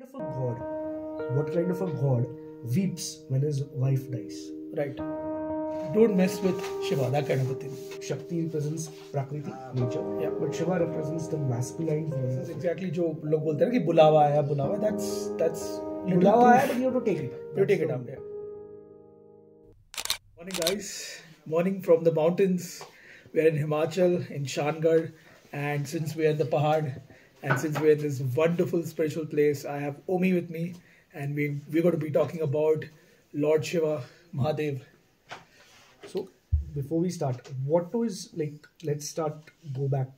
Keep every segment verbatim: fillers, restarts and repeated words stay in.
Kind of a god, what kind of a god weeps when his wife dies? Right. Don't mess with Shiva, that kind of a thing. Shakti represents Prakriti, nature. Yeah. But Shiva represents the masculine. This is exactly what people say, that bulawa aaya, bulawa aaya. That's that's bulawa aaya, but you have to take it. You take it up there. Morning, guys. Morning from the mountains. We are in Himachal, in Shangarh, and since we are in the Pahad, and since we're in this wonderful spiritual place, I have Omi with me, and we, we're going to be talking about Lord Shiva, Mahadev. So, before we start, what was, like, let's start, go back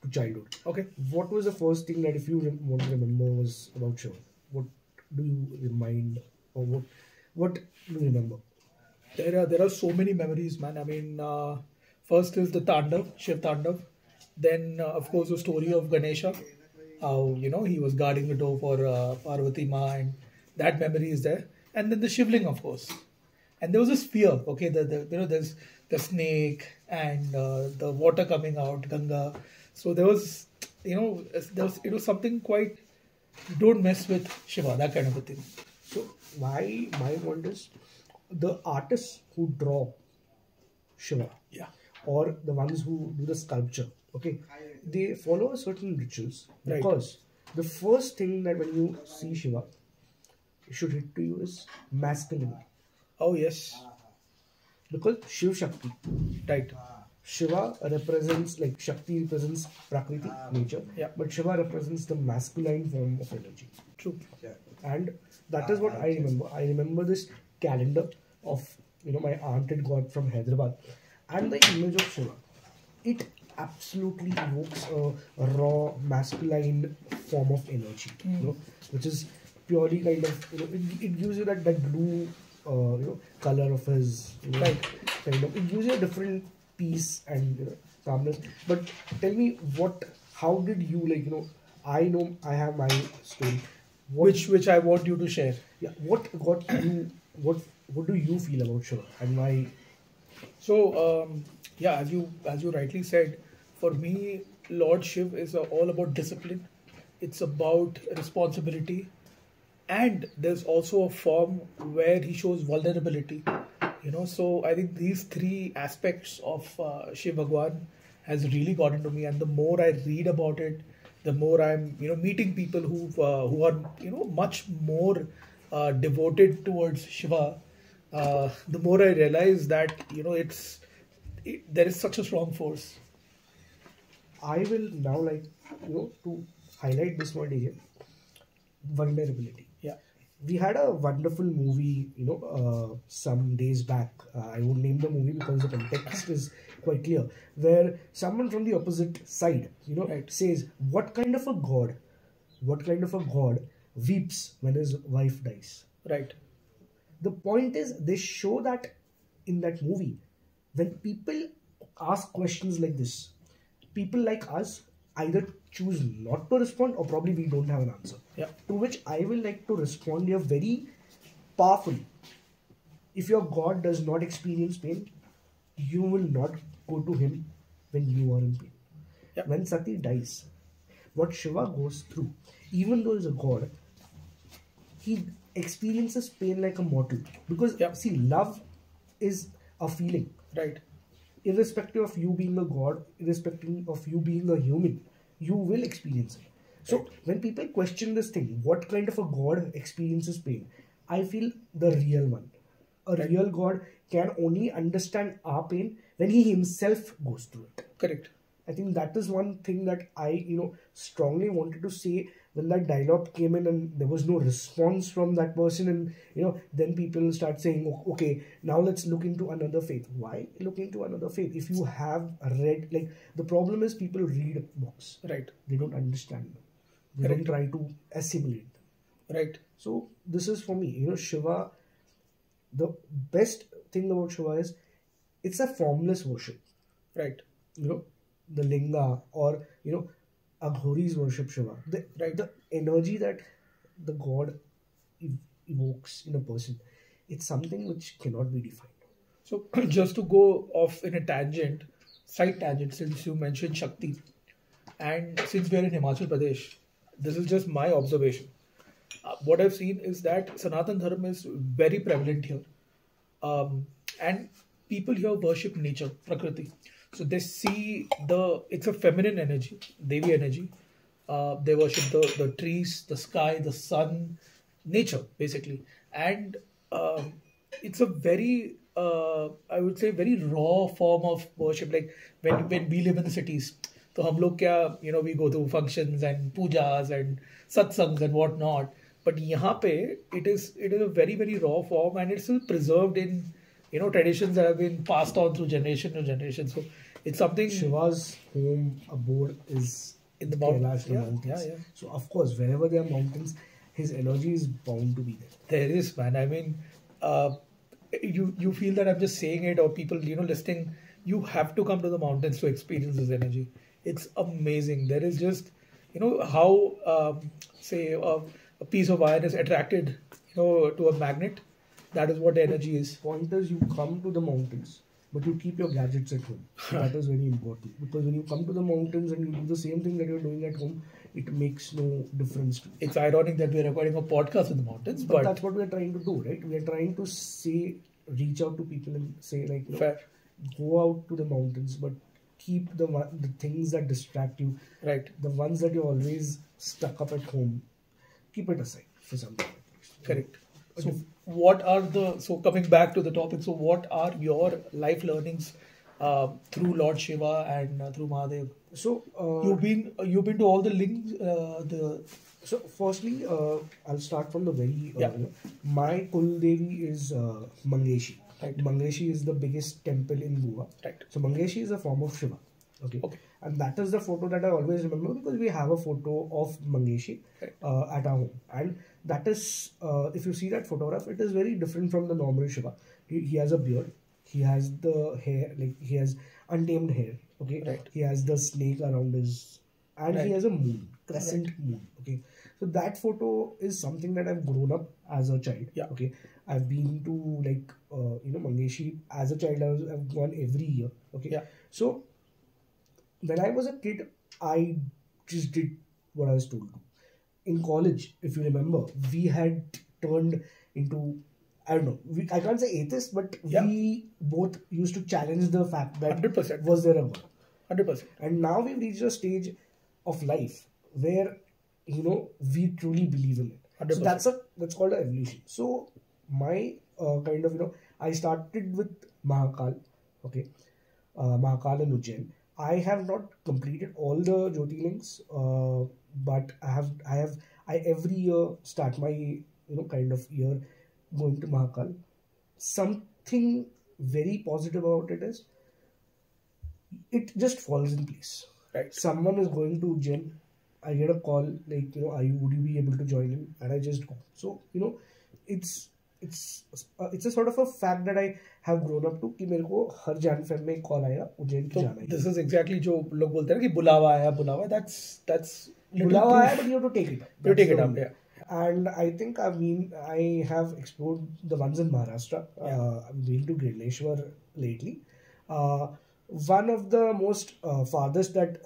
to childhood. Okay. What was the first thing that, if you want to remember, was about Shiva? What do you remind, or what, what do you remember? There are, there are so many memories, man. I mean, uh, first is the Tandav, Shiv Tandav. Then, uh, of course, the story of Ganesha, how, you know, he was guarding the door for uh, Parvati Ma, and that memory is there. And then the Shivling, of course. And there was a sphere, okay, the, the, you know, there's the snake and uh, the water coming out, Ganga. So there was, you know, there was, it was something quite, don't mess with Shiva, that kind of a thing. So why my wonders, the artists who draw Shiva, yeah, or the ones who do the sculpture, okay, they follow a certain rituals, right? Because the first thing that when you see Shiva, it should hit to you is masculine. Oh yes. Because Shiv Shakti. Right. Shiva represents, like Shakti represents Prakriti, nature. Yeah. But Shiva represents the masculine form of energy. True. Yeah. And that is what I remember. I remember this calendar of, you know, my aunt had got from Hyderabad. And the image of Shiva, it absolutely evokes a, a raw masculine form of energy, mm. you know, which is purely kind of, you know, it, it gives you that, that blue uh, you know, color of his, you know, right, kind of, it gives you a different peace and, you know, calmness. But tell me, what, how did you, like, you know, I know I have my story, what, which which I want you to share. Yeah, what got you, what what do you feel about Shiva and why? So, um, yeah, as you as you rightly said, for me, Lord Shiv is all about discipline. It's about responsibility, and there's also a form where he shows vulnerability. You know, so I think these three aspects of uh, Shiv Bhagwan has really gotten to me, and the more I read about it, the more I'm, you know, meeting people who uh, who are, you know, much more uh, devoted towards Shiva. Uh, the more I realize that, you know, it's it, there is such a strong force. I will now like, you know, to highlight this word again, vulnerability. Yeah, we had a wonderful movie, you know, uh, some days back. Uh, I won't name the movie because the context is quite clear. Where someone from the opposite side, you know, right, says, "What kind of a god? What kind of a god weeps when his wife dies?" Right. The point is, they show that in that movie, when people ask questions like this, people like us either choose not to respond or probably we don't have an answer. Yeah. To which I will like to respond here very powerfully. If your God does not experience pain, you will not go to him when you are in pain. Yeah. When Sati dies, what Shiva goes through, even though he's a God, he experiences pain like a mortal, because yep, see, love is a feeling, right? Irrespective of you being a god, irrespective of you being a human, you will experience it. So right, when people question this thing, what kind of a god experiences pain, I feel the real one, a right, real god can only understand our pain when he himself goes through it. Correct. I think that is one thing that I, you know, strongly wanted to say when that dialogue came in and there was no response from that person, and, you know, then people start saying, okay, now let's look into another faith. Why look into another faith? If you have read, like, the problem is people read books. Right. They don't understand them. They Correct. Don't try to assimilate them. Right. So this is for me, you know, Shiva, the best thing about Shiva is it's a formless worship. Right. You know, the Linga, or, you know, Aghoris worship Shiva. The, right, the energy that the god ev evokes in a person, it's something which cannot be defined. So, just to go off in a tangent, side tangent, since you mentioned Shakti, and since we are in Himachal Pradesh, this is just my observation. uh, what I've seen is that Sanatana Dharma is very prevalent here. Um, and people here worship nature, Prakriti. So they see the, it's a feminine energy, Devi energy. Uh, they worship the, the trees, the sky, the sun, nature, basically. And um, it's a very, uh, I would say, very raw form of worship. Like when, when we live in the cities, so hum log kya, you know, we go to functions and pujas and satsangs and whatnot. But yahan pe, it is, it is a very, very raw form, and it's still preserved in, you know, traditions that have been passed on through generation to generation. So it's something... Shiva's home abode is in the mountains. Yeah, mountains. Yeah, yeah. So of course, whenever there are mountains, his energy is bound to be there. There is, man. I mean, uh, you, you feel that I'm just saying it, or people, you know, listening, you have to come to the mountains to experience this energy. It's amazing. There is just, you know, how, um, say, uh, a piece of iron is attracted, you know, to a magnet. That is what the energy is. Point is, you come to the mountains, but you keep your gadgets at home. That is very important. Because when you come to the mountains and you do the same thing that you're doing at home, it makes no difference to you. It's ironic that we're recording a podcast in the mountains. But, but that's what we're trying to do, right? We're trying to say, reach out to people and say, like, you know, go out to the mountains, but keep the the things that distract you, right? The ones that you're always stuck up at home, keep it aside for some time. Correct. So, okay. What are the, so coming back to the topic, so what are your life learnings uh, through Lord Shiva and uh, through Mahadev? So uh, you've been you've been to all the links. Uh, the so firstly, uh, I'll start from the very. Uh, yeah. My Kul Devi is uh, Mangeshi. Right. Mangeshi is the biggest temple in Goa. Right. So Mangeshi is a form of Shiva. Okay. Okay. And that is the photo that I always remember, because we have a photo of Mangeshi uh, at our home. And that is, uh, if you see that photograph, it is very different from the normal Shiva. He, he has a beard. He has the hair, like he has untamed hair. Okay. Right. He has the snake around his, and right. He has a moon, crescent right. moon. Okay. So that photo is something that I've grown up as a child. Yeah. Okay. I've been to, like, uh, you know, Mangeshi as a child. I was, I've gone every year. Okay. Yeah. So when I was a kid, I just did what I was told to. In college, if you remember, we had turned into, I don't know, we, I can't say atheists, but yeah. we both used to challenge the fact that one hundred percent. Was there a God. one hundred percent. And now we've reached a stage of life where, you know, we truly believe in it. one hundred percent. So that's a that's called an evolution. So my uh, kind of, you know, I started with Mahakal, okay, uh, Mahakal and Ujjain. I have not completed all the Jyotirlingas, uh, but I have, I have, I every year start my, you know, kind of year going to Mahakal. Something very positive about it is, it just falls in place. Right. Someone is going to Ujjain. I get a call, like, you know, are you, would you be able to join him? And I just go. So, you know, it's, it's, uh, it's a sort of a fact that I have grown up to, ki mere ko har jaan fam mein call aaya, Ujjain ki jana hai. This is exactly jo log bolte hain ki bulawa aaya, bulawa. That's, that's. Bulawa aaya, but you have to take it up. That's you take it up, yeah. And I think I mean, I have explored the ones in Maharashtra. Yeah. Uh, I've been to Grishneshwar lately. Uh, one of the most uh, farthest that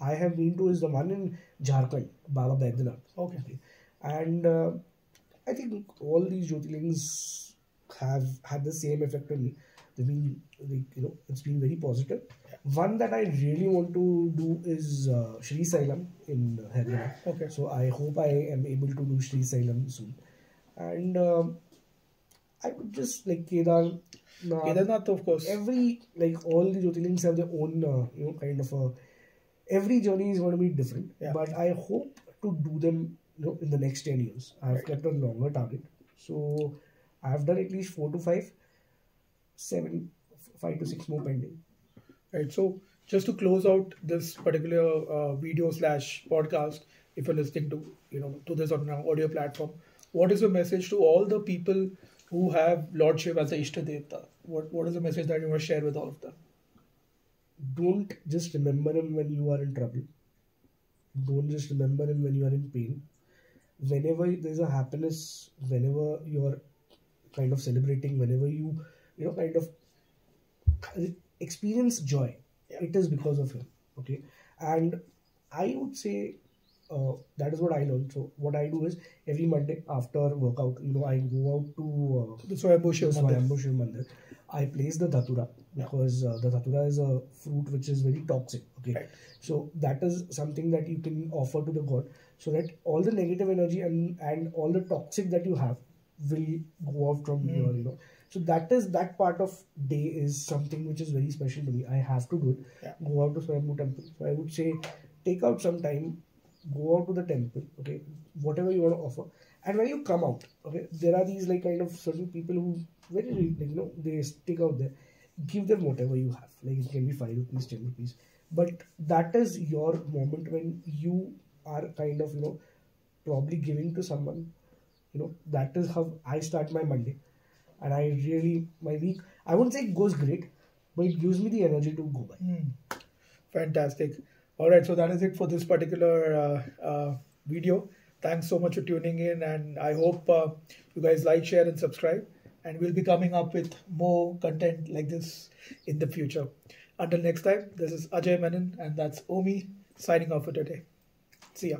I have been to is the one in Jharkhand, Baba Baidyanath. Okay. Okay. And uh, I think all these Jyotirlingas have had the same effect on me. They've been, like, you know, it's been very positive. Yeah. One that I really want to do is uh, Sri Sailam in Hyderabad. Okay. So I hope I am able to do Sri Sailam soon. And um, I would just, like, Kedarnath. Kedarnath, of course. Every, like, all the Jyotirlingas have their own, uh, you know, kind of a... Every journey is going to be different, yeah. But I hope to do them, you know, in the next ten years. I have right. kept a longer target. So I have done at least four to five, seven, five to six more pending. Right. So just to close out this particular uh, video slash podcast, if you're listening to, you know, to this on an audio platform, what is your message to all the people who have Lord Shiva as a Ishtadevta? What, what is the message that you want to share with all of them? Don't just remember him when you are in trouble. Don't just remember him when you are in pain. Whenever there's a happiness, whenever you're kind of celebrating, whenever you, you know, kind of experience joy, yeah. It is because of him. Okay. And I would say, uh, that is what I learned. So what I do is every Monday after workout, you know, I go out to uh, the Swayambhu Shiv Mandir. I place the Datura, because uh, the Datura is a fruit which is very toxic. Okay, right. So that is something that you can offer to the god, so that all the negative energy and and all the toxic that you have will go off from mm. here. You know, so that is that part of day is something which is very special to me. I have to do it. Yeah. Go out to Swayambhu temple. So I would say, take out some time, go out to the temple. Okay, whatever you want to offer. And when you come out, okay, there are these like kind of certain people who very like, you know, they stick out there. Give them whatever you have. Like it can be five rupees, ten rupees. But that is your moment when you are kind of, you know, probably giving to someone. You know, that is how I start my Monday. And I really, my week, I wouldn't say it goes great, but it gives me the energy to go by. Mm. Fantastic. All right, so that is it for this particular uh, uh, video. Thanks so much for tuning in, and I hope uh, you guys like, share and subscribe, and we'll be coming up with more content like this in the future. Until next time, this is Ajay Menon and that's Omi signing off for today. See ya.